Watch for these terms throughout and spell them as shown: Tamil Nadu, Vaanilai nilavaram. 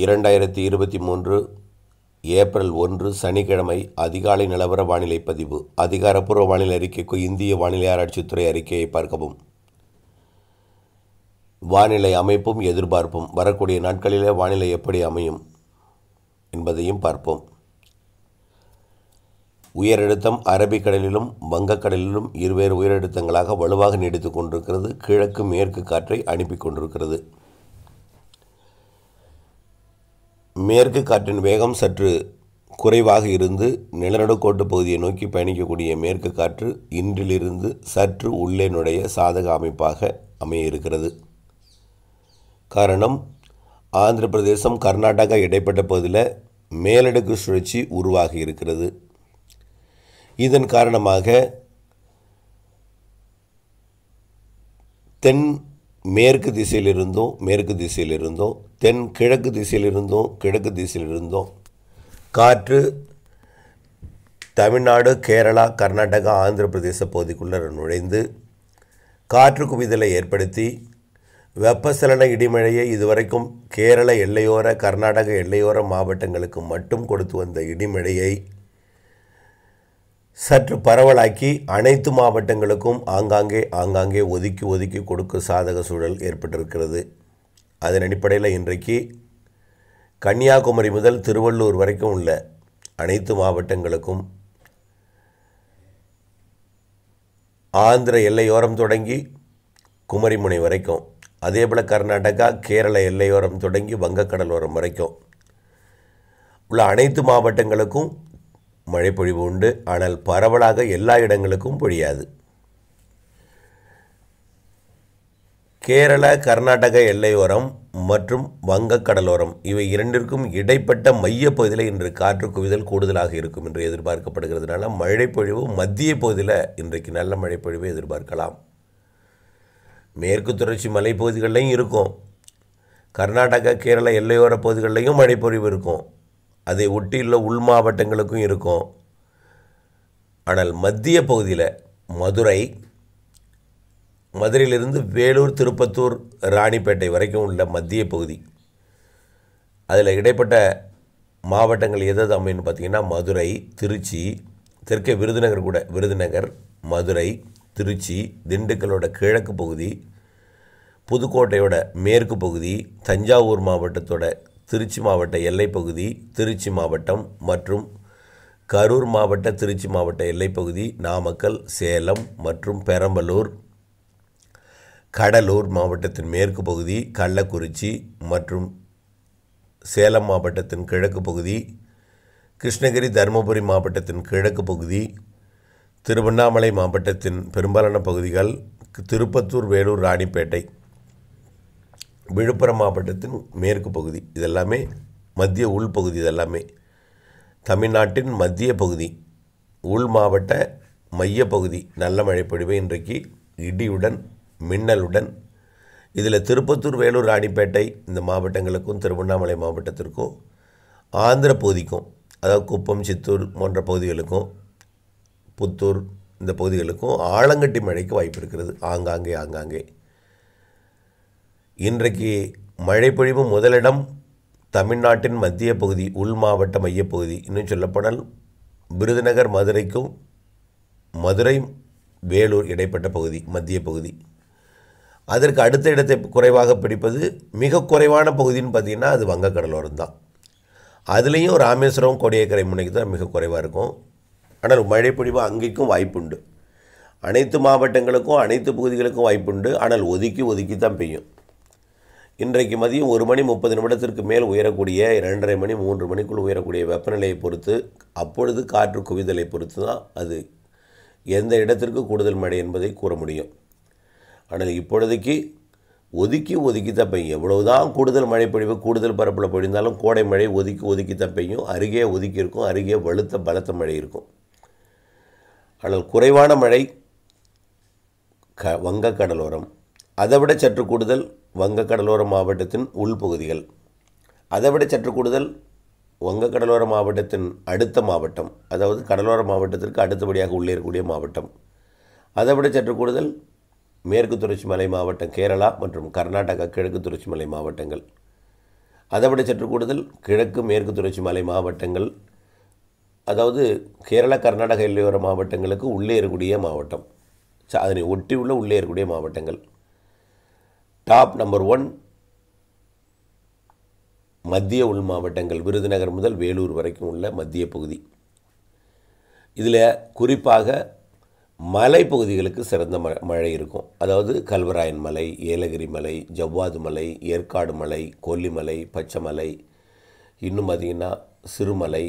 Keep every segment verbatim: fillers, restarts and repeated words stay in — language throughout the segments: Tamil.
இரண்டாயிரத்தி இருபத்தி மூன்று ஏப்ரல் ஒன்று சனிக்கிழமை அதிகாலை நிலவர வானிலை பதிவு. அதிகாரப்பூர்வ வானிலை அறிக்கைக்கு இந்திய வானிலை ஆராய்ச்சித்துறை அறிக்கையை பார்க்கவும். வானிலை அமைப்பும் எதிர்பார்ப்பும். வரக்கூடிய நாட்களிலே வானிலை எப்படி அமையும் என்பதையும் பார்ப்போம். உயரழுத்தம் அரபிக்கடலிலும் வங்கக்கடலிலும் இருவேறு உயரழுத்தங்களாக வலுவாக நீடித்து கொண்டிருக்கிறது. கிழக்கு மேற்கு காற்றை அனுப்பி கொண்டிருக்கிறது. மேற்கு காற்றின் வேகம் சற்று குறைவாக இருந்து நிலநடுக்கோட்டு பகுதியை நோக்கி பயணிக்கக்கூடிய மேற்கு காற்று இன்றிலிருந்து சற்று உள்ளே நுழைய சாதக அமைப்பாக அமைய இருக்கிறது. காரணம், ஆந்திர பிரதேசம் கர்நாடகா இடைப்பட்ட பகுதியில் மேலடுக்கு சுழற்சி உருவாகி இருக்கிறது. இதன் காரணமாக தென் மேற்கு திசையிலிருந்தும் மேற்கு திசையிலிருந்தும் தென் கிழக்கு திசையிலிருந்தும் கிழக்கு திசையிலிருந்தும் காற்று தமிழ்நாடு, கேரளா, கர்நாடகா, ஆந்திர பிரதேச பகுதிக்குள்ளே நுழைந்து காற்று குவிதலை ஏற்படுத்தி வெப்பச்சலன இடிமழையை இதுவரைக்கும் கேரள எல்லையோர, கர்நாடக எல்லையோர மாவட்டங்களுக்கு மட்டும் கொடுத்து வந்த இடிமழையை சற்று பரவலாக்கி அனைத்து மாவட்டங்களுக்கும் ஆங்காங்கே ஆங்காங்கே ஒதுக்கி ஒதுக்கி கொடுக்க சாதக சூழல் ஏற்பட்டிருக்கிறது. அதன் அடிப்படையில் இன்றைக்கு கன்னியாகுமரி முதல் திருவள்ளூர் வரைக்கும் உள்ள அனைத்து மாவட்டங்களுக்கும், ஆந்திர எல்லையோரம் தொடங்கி குமரிமுனை வரைக்கும், அதேபோல் கர்நாடகா கேரள எல்லையோரம் தொடங்கி வங்கக்கடலோரம் வரைக்கும் உள்ள அனைத்து மாவட்டங்களுக்கும் மழை பொழிவு உண்டு. ஆனால் பரவலாக எல்லா இடங்களுக்கும் பொழியாது. கேரள கர்நாடக எல்லையோரம் மற்றும் வங்கக்கடலோரம் இவை இரண்டிற்கும் இடைப்பட்ட மையப்பகுதியில் இன்று காற்று குவிதல் கூடுதலாக இருக்கும் என்று எதிர்பார்க்கப்படுகிறதுனால மழை பொழிவு மத்திய பகுதியில் இன்றைக்கு நல்ல மழை பொழிவை எதிர்பார்க்கலாம். மேற்கு தொடர்ச்சி மலைப்பகுதிகளிலையும் இருக்கும், கர்நாடகா கேரள எல்லையோர பகுதிகளிலையும் மழைப்பொழிவு இருக்கும், அதை ஒட்டியுள்ள உள் மாவட்டங்களுக்கும் இருக்கும். ஆனால் மத்திய பகுதியில் மதுரை, மதுரையிலிருந்து வேலூர், திருப்பத்தூர், ராணிப்பேட்டை வரைக்கும் உள்ள மத்திய பகுதி, அதில் இடைப்பட்ட மாவட்டங்கள் எதாவது அமைன்னு பார்த்திங்கன்னா மதுரை, திருச்சி, தெற்கே விருதுநகர் கூட, விருதுநகர், மதுரை, திருச்சி, திண்டுக்கலோட கிழக்கு பகுதி, புதுக்கோட்டையோட மேற்கு பகுதி, தஞ்சாவூர் மாவட்டத்தோட திருச்சி மாவட்ட எல்லைப்பகுதி, திருச்சி மாவட்டம் மற்றும் கரூர் மாவட்ட திருச்சி மாவட்ட எல்லைப்பகுதி, நாமக்கல், சேலம் மற்றும் பெரம்பலூர், கடலூர் மாவட்டத்தின் மேற்கு பகுதி, கள்ளக்குறிச்சி மற்றும் சேலம் மாவட்டத்தின் கிழக்கு பகுதி, கிருஷ்ணகிரி தருமபுரி மாவட்டத்தின் கிழக்கு பகுதி, திருவண்ணாமலை மாவட்டத்தின் பெரும்பாலான பகுதிகள், திருப்பத்தூர், வேலூர், ராணிப்பேட்டை, விழுப்புரம் மாவட்டத்தின் மேற்கு பகுதி, இதெல்லாமே மத்திய உள்பகுதி. இதெல்லாமே தமிழ்நாட்டின் மத்திய பகுதி, உள் மாவட்ட மையப்பகுதி. நல்ல மழைப்பொழிவை இன்றைக்கு இடியுடன் மின்னலுடன், இதில் திருப்பத்தூர், வேலூர், ராணிப்பேட்டை இந்த மாவட்டங்களுக்கும் திருவண்ணாமலை மாவட்டத்திற்கும் ஆந்திர பகுதிக்கும், அதாவது குப்பம், சித்தூர் போன்ற பகுதிகளுக்கும், புத்தூர் இந்த பகுதிகளுக்கும் ஆலங்கட்டி மழைக்கு வாய்ப்பு இருக்கிறது. ஆங்காங்கே ஆங்காங்கே இன்றைக்கு மழைப்பொழிவு முதலிடம் தமிழ்நாட்டின் மத்திய பகுதி, உள் மாவட்ட மையப்பகுதி. இன்னும் சொல்லப்போனால் விருதுநகர், மதுரைக்கும் மதுரை வேலூர் இடைப்பட்ட பகுதி மத்திய பகுதி. அதற்கு அடுத்த இடத்தை குறைவாக பிடிப்பது, மிக குறைவான பகுதின்னு பார்த்திங்கன்னா அது வங்கக்கடலோரம் தான். அதுலேயும் ராமேஸ்வரம், கோடியக்கரை முனைக்கு தான் மிக குறைவாக இருக்கும். ஆனால் மழைப்பொழிவு அங்கேக்கும் வாய்ப்புண்டு. அனைத்து மாவட்டங்களுக்கும் அனைத்து பகுதிகளுக்கும் வாய்ப்புண்டு. ஆனால் ஒதுக்கி ஒதுக்கி தான் பெய்யும். இன்றைக்கு மதியம் ஒரு மணி முப்பது நிமிடத்திற்கு மேல் உயரக்கூடிய, இரண்டரை மணி மூன்று மணிக்குள் உயரக்கூடிய வெப்பநிலையை பொறுத்து, அப்பொழுது காற்று குவிதலை பொறுத்து தான் அது எந்த இடத்திற்கு கூடுதல் மழை என்பதை கூற முடியும். ஆனால் இப்பொழுதைக்கு ஒதுக்கி ஒதுக்கி தான் பெய்யும். எவ்வளவுதான் கூடுதல் மழை பொழிவு கூடுதல் பரப்பில் பொழிந்தாலும் கோடை மழை ஒதுக்கி ஒதுக்கி தான் பெய்யும். அருகே ஒதுக்கி இருக்கும், அருகே வலுத்த பலத்த மழை இருக்கும். ஆனால் குறைவான மழை க வங்க கடலோரம், அதைவிட சற்று கூடுதல் வங்க கடலோர மாவட்டத்தின் உள்பகுதிகள், அதைவிட சற்று கூடுதல் வங்க கடலோர மாவட்டத்தின் அடுத்த மாவட்டம், அதாவது கடலோர மாவட்டத்திற்கு அடுத்தபடியாக உள்ளே இருக்கக்கூடிய மாவட்டம், அதைவிட சற்று கூடுதல் மேற்கு தொடர்ச்சி மலை மாவட்டம் கேரளா மற்றும் கர்நாடகா கிழக்கு தொடர்ச்சி மலை மாவட்டங்கள், அதைவிட சற்று கூடுதல் கிழக்கு மேற்கு தொடர்ச்சி மலை மாவட்டங்கள், அதாவது கேரளா கர்நாடகா எல்லையோர மாவட்டங்களுக்கு உள்ளே இருக்கக்கூடிய மாவட்டம், அதனை ஒட்டியுள்ள உள்ளே இருக்கக்கூடிய மாவட்டங்கள். டாப் நம்பர் ஒன் மத்திய உள் மாவட்டங்கள், விருதுநகர் முதல் வேலூர் வரைக்கும் உள்ள மத்திய பகுதி. இதில் குறிப்பாக மலைப்பகுதிகளுக்கு சிறந்த ம மழை இருக்கும். அதாவது கல்வராயன் மலை, ஏலகிரி மலை, ஜவ்வாது மலை, ஏற்காடு மலை, கொல்லிமலை, பச்சைமலை, இன்னும் பார்த்திங்கன்னா சிறுமலை,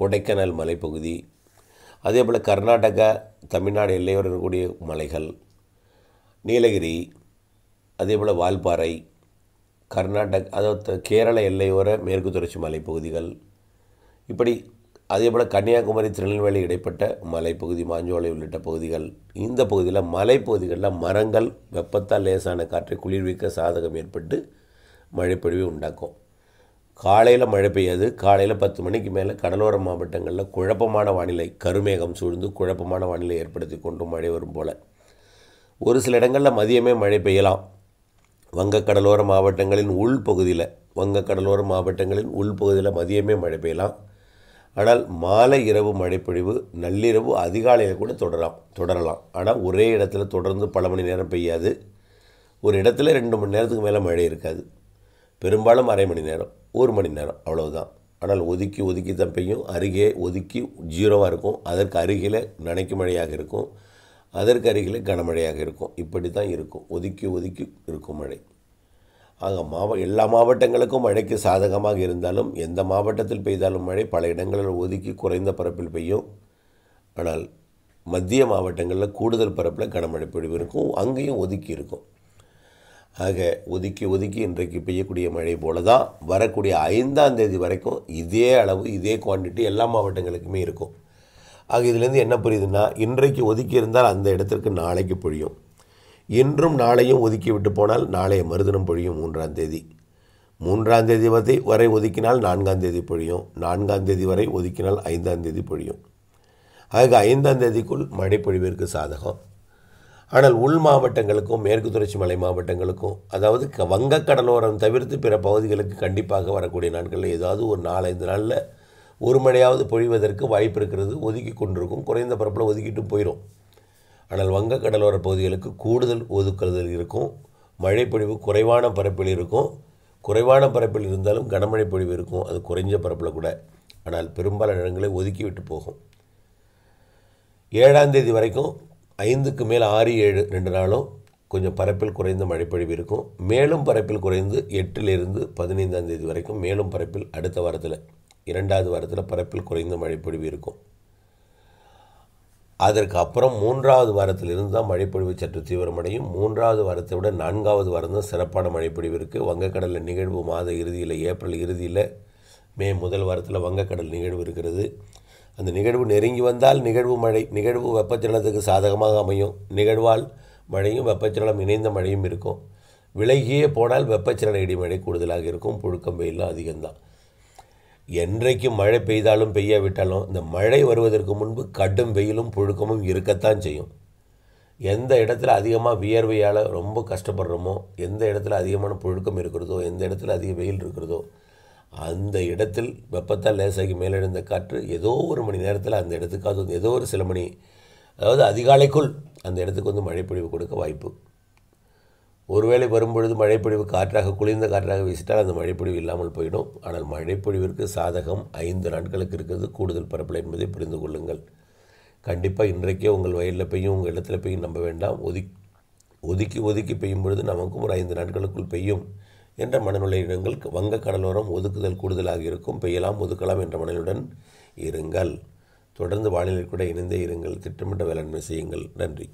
கொடைக்கானல் மலைப்பகுதி, அதே போல் கர்நாடகா தமிழ்நாடு எல்லையோடு இருக்கக்கூடிய மலைகள், நீலகிரி, அதே போல் வால்பாறை, கர்நாடக அதாவது கேரள எல்லையோர மேற்கு தொடர்ச்சி மலைப்பகுதிகள், இப்படி அதேபோல் கன்னியாகுமரி திருநெல்வேலி இடைப்பட்ட மலைப்பகுதி, மாஞ்சோலை உள்ளிட்ட பகுதிகள். இந்த பகுதியில் மலைப்பகுதிகளில் மரங்கள் வெப்பத்தால் லேசான காற்றை குளிர்விக்க சாதகம் ஏற்பட்டு மழைப்பொழிவை உண்டாக்கும். காலையில் மழை பெய்யாது. காலையில் பத்து மணிக்கு மேலே கடலோர மாவட்டங்களில் குழப்பமான வானிலை, கருமேகம் சூழ்ந்து குழப்பமான வானிலை ஏற்படுத்தி கொண்டு மழை வரும் போல். ஒரு சில இடங்களில் மதியமே மழை பெய்யலாம். வங்க கடலோர மாவட்டங்களின் உள்பகுதியில் வங்க கடலோர மாவட்டங்களின் உள்பகுதியில் மதியமே மழை பெய்யலாம். ஆனால் மாலை இரவு மழைப்பொழிவு, நள்ளிரவு அதிகாலையில் கூட தொடரலாம் தொடரலாம் ஆனால் ஒரே இடத்துல தொடர்ந்து பல மணி நேரம் பெய்யாது. ஒரு இடத்துல ரெண்டு மணி நேரத்துக்கு மேலே மழை இருக்காது. பெரும்பாலும் அரை மணி நேரம், ஒரு மணி நேரம், அவ்வளவுதான். ஆனால் ஒதுக்கி ஒதுக்கி தான் பெய்யும். அருகே ஒதுக்கி ஜீரோவாக இருக்கும், அதற்கு அருகில் நனைக்கும் மழையாக இருக்கும், அதற்கு அருகில் கனமழையாக இருக்கும். இப்படி தான் இருக்கும், ஒதுக்கி ஒதுக்கி இருக்கும் மழை. ஆக மாவ எல்லா மாவட்டங்களுக்கும் மழைக்கு சாதகமாக இருந்தாலும் எந்த மாவட்டத்தில் பெய்தாலும் மழை பல இடங்களில் ஒதுக்கி குறைந்த பரப்பில் பெய்யும். ஆனால் மத்திய மாவட்டங்களில் கூடுதல் பரப்பில் கனமழை பொழிவு இருக்கும், அங்கேயும் ஒதுக்கி இருக்கும். ஆக ஒதுக்கி ஒதுக்கி இன்றைக்கு பெய்யக்கூடிய மழை போல தான் வரக்கூடிய ஐந்தாம் தேதி வரைக்கும் இதே அளவு இதே குவான்டிட்டி எல்லா மாவட்டங்களுக்குமே இருக்கும். ஆக இதுலேருந்து என்ன புரியுதுன்னா, இன்றைக்கு ஒதுக்கி இருந்தால் அந்த இடத்திற்கு நாளைக்கு பொழியும், இன்றும் நாளையும் ஒதுக்கி விட்டு போனால் நாளைய மறுதினம் பொழியும் மூன்றாம் தேதி, மூன்றாம் தேதி வரை வரை ஒதுக்கினால் நான்காம் தேதி பொழியும், நான்காம் தேதி வரை ஒதுக்கினால் ஐந்தாம் தேதி பொழியும். ஆக ஐந்தாம் தேதிக்குள் மழை பொழிவிற்கு சாதகம். ஆனால் உள் மாவட்டங்களுக்கும் மேற்கு தொடர்ச்சி மலை மாவட்டங்களுக்கும், அதாவது வங்க கடலோரம் தவிர்த்து பிற பகுதிகளுக்கு கண்டிப்பாக வரக்கூடிய நாட்களில் ஏதாவது ஒரு நாலஞ்சு நாளில் ஒரு மழையாவது பொழிவதற்கு வாய்ப்பு இருக்கிறது. ஒதுக்கி கொண்டிருக்கும், குறைந்த பரப்பில் ஒதுக்கிட்டு போயிடும். ஆனால் வங்க கடலோர பகுதிகளுக்கு கூடுதல் ஒதுக்குதல் இருக்கும், மழைப்பொழிவு குறைவான பரப்பில் இருக்கும். குறைவான பரப்பில் இருந்தாலும் கனமழை பொழிவு இருக்கும், அது குறைஞ்ச பரப்பில் கூட. ஆனால் பெரும்பாலான இடங்களை ஒதுக்கிவிட்டு போகும். ஏழாம் தேதி வரைக்கும் ஐந்துக்கு மேல் ஆறு ஏழு ரெண்டு நாளும் கொஞ்சம் பரப்பில் குறைந்த மழைப்பொழிவு இருக்கும். மேலும் பரப்பில் குறைந்து எட்டிலிருந்து பதினைந்தாம் தேதி வரைக்கும் மேலும் பரப்பில் அடுத்த வாரத்தில் இரண்டாவது வாரத்தில் பரப்பில் குறைந்த மழைப்பொழிவு இருக்கும். அதற்கு அப்புறம் மூன்றாவது வாரத்திலிருந்து தான் மழைப்பொழிவு சற்று தீவிரமடையும். மூன்றாவது வாரத்தை விட நான்காவது வாரம் தான் சிறப்பான மழைப்பொழிவு இருக்குது. வங்கக்கடலில் நிகழ்வு மாத இறுதியில், ஏப்ரல் இறுதியில், மே முதல் வாரத்தில் வங்கக்கடல் நிகழ்வு இருக்கிறது. அந்த நிகழ்வு நெருங்கி வந்தால் நிகழ்வு மழை நிகழ்வு வெப்பச்சலனத்துக்கு சாதகமாக அமையும். நிகழ்வால் மழையும் வெப்பச்சலனம் இணைந்த மழையும் இருக்கும். விலகியே போனால் வெப்பச்சலன இடிமழை கூடுதலாக இருக்கும், புழுக்கம் வெயிலும் அதிகம்தான். என்றைக்கு மழை பெய்தாலும் பெய்யாவிட்டாலும் இந்த மழை வருவதற்கு முன்பு கடும் வெயிலும் புழுக்கமும் இருக்கத்தான் செய்யும். எந்த இடத்துல அதிகமாக வியர்வையால் ரொம்ப கஷ்டப்படுறோமோ, எந்த இடத்துல அதிகமான புழுக்கம் இருக்கிறதோ, எந்த இடத்துல அதிக வெயில் இருக்கிறதோ, அந்த இடத்தில் வெப்பத்தால் லேசாகி மேலெழுந்த காற்று ஏதோ ஒரு மணி நேரத்தில் அந்த இடத்துக்காக வந்து ஏதோ ஒரு சில மணி, அதாவது அதிகாலைக்குள் அந்த இடத்துக்கு வந்து மழைப்பொழிவு கொடுக்க வாய்ப்பு. ஒருவேளை வரும்பொழுது மழைப்பொழிவு காற்றாக குளிர்ந்த காற்றாக வீசிட்டால் அந்த மழைப்பொழிவு இல்லாமல் போயிடும். ஆனால் மழைப்பொழிவிற்கு சாதகம் ஐந்து நாட்களுக்கு இருக்கிறது கூடுதல் பரப்பலை என்பதை புரிந்து கொள்ளுங்கள். கண்டிப்பாக இன்றைக்கே உங்கள் வயலில் பெய்யும், உங்கள் இடத்துல பெய்யும் நம்ப வேண்டாம். ஒதுக்கி ஒதுக்கி ஒதுக்கி பெய்யும் பொழுது நமக்கும் ஒரு ஐந்து நாட்களுக்குள் பெய்யும் என்ற மனநிலை இடங்கள். வங்க கடலோரம் ஒதுக்குதல் கூடுதலாக இருக்கும், பெய்யலாம் ஒதுக்கலாம் என்ற மனநிலையுடன் இருங்கள். தொடர்ந்து வானிலை கூட இணைந்தே இருங்கள். திட்டமிட்ட வேளாண்மை செய்யுங்கள். நன்றி.